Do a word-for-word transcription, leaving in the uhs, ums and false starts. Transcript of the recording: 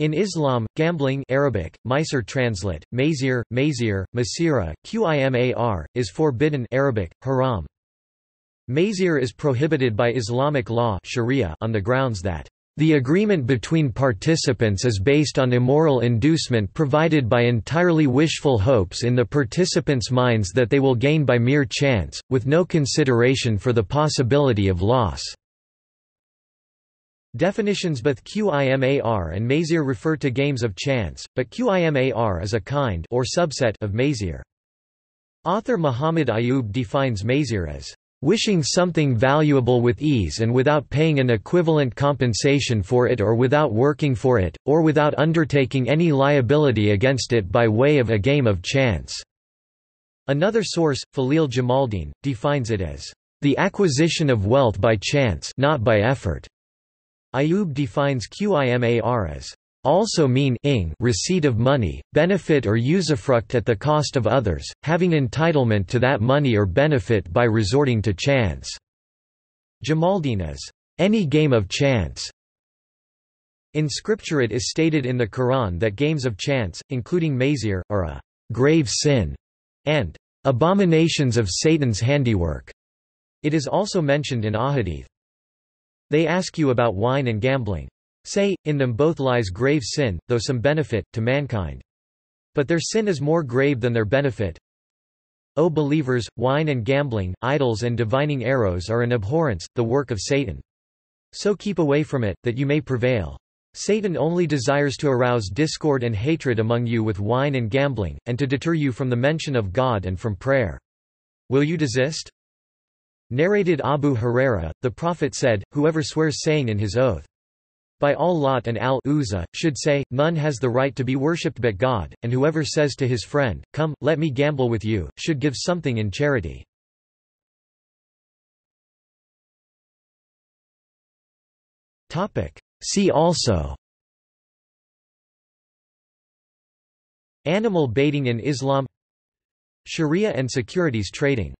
In Islam, gambling (Arabic: maisir translate: maisir, maisir, masira, qimar) is forbidden (Arabic: haram). Maisir is prohibited by Islamic law (Sharia) on the grounds that the agreement between participants is based on immoral inducement provided by entirely wishful hopes in the participants' minds that they will gain by mere chance, with no consideration for the possibility of loss. Definitions. Both qimar and maisir refer to games of chance, but qimar is a kind or subset of maisir. Author Muhammad Ayub defines maisir as wishing something valuable with ease and without paying an equivalent compensation for it or without working for it, or without undertaking any liability against it by way of a game of chance. Another source, Falil Jamaldeen, defines it as the acquisition of wealth by chance, not by effort. Ayub defines qimar as also mean ing receipt of money, benefit or usufruct at the cost of others, having entitlement to that money or benefit by resorting to chance. Jamaldeen as any game of chance. In Scripture it is stated in the Quran that games of chance, including maisir, are a grave sin and abominations of Satan's handiwork. It is also mentioned in Ahadith. They ask you about wine and gambling. Say, in them both lies grave sin, though some benefit, to mankind. But their sin is more grave than their benefit. O believers, wine and gambling, idols and divining arrows are an abhorrence, the work of Satan. So keep away from it, that you may prevail. Satan only desires to arouse discord and hatred among you with wine and gambling, and to deter you from the mention of God and from prayer. Will you desist? Narrated Abu Huraira, the Prophet said, whoever swears saying in his oath, by Al-Lat and Al-Uzza, should say, none has the right to be worshipped but God, and whoever says to his friend, come, let me gamble with you, should give something in charity. See also: Animal baiting in Islam, Sharia and securities trading.